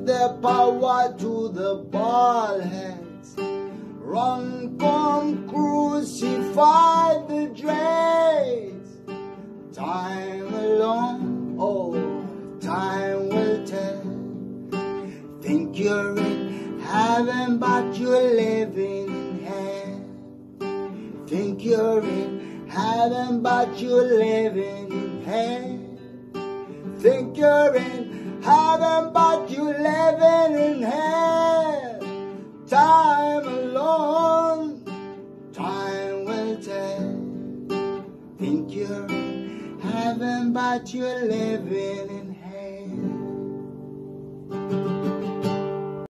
give their power to the ballheads. Runcorn crucified the dregs. Time alone, oh, time will tell. Think you're in heaven, but you're living in hell. Think you're in heaven, but you're living in hell. Think you're in heaven, but you're living in hell. Time alone, time will tell. Think you're in heaven, but you're living in hell.